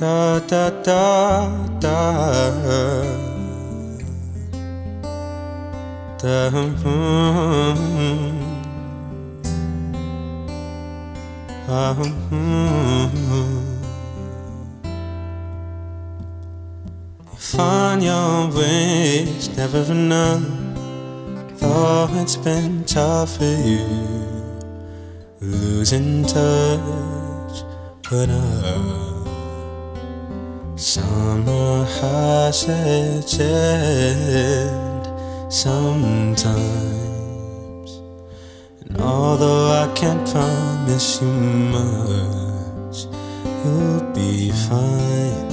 da da da da da You find your way, it's never enough, though it's been tough for you, losing touch, but summer has its end sometimes, and although I can't promise you much, you'll be fine,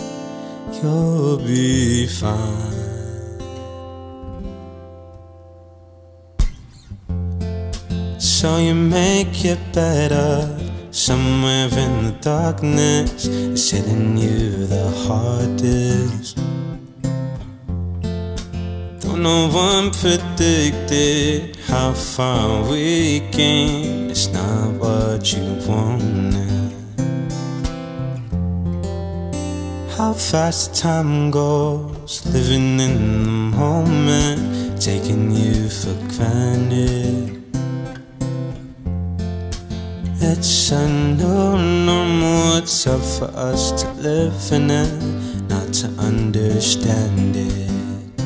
you'll be fine. So you make it better. Somewhere in the darkness, it's hitting you the hardest. Though no one predicted how far we came, it's not what you wanted. How fast the time goes, living in the moment, taking you for granted. It's a new normal, it's up for us to live in it, not to understand it.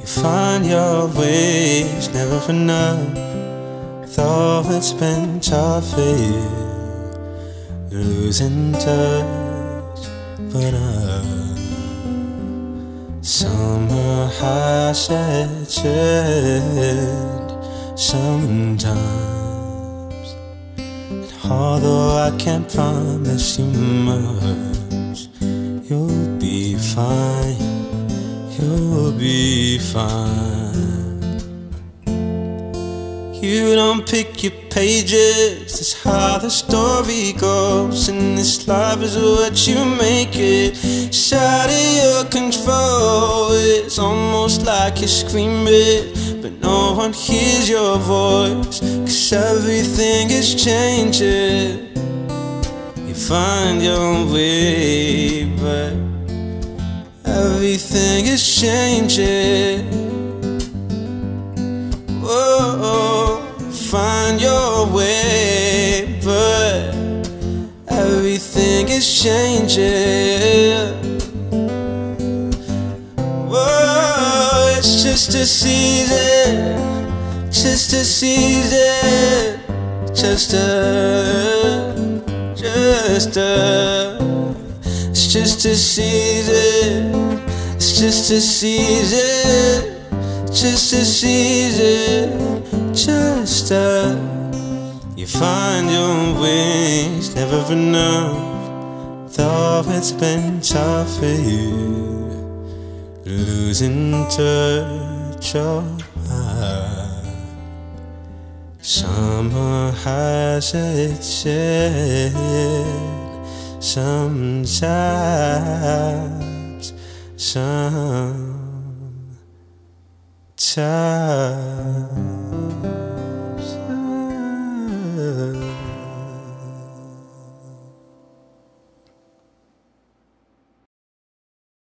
You find your ways, never enough, though it's been tough for you, losing touch, but summer has its end sometimes. Although I can't promise you much, you'll be fine, you'll be fine. You don't pick your pages, that's how the story goes, and this life is what you make it. It's out of your control, it's almost like you scream it, but no one hears your voice, cause everything is changing. You find your way, but everything is changing. Whoa, you find your way, but everything is changing. It's just a season, just a season, it's just a season, it's just a season, just a season, just a. You find your wings, never enough, though it's been tough for you, losing touch, oh, summer has its end sometimes, sometimes.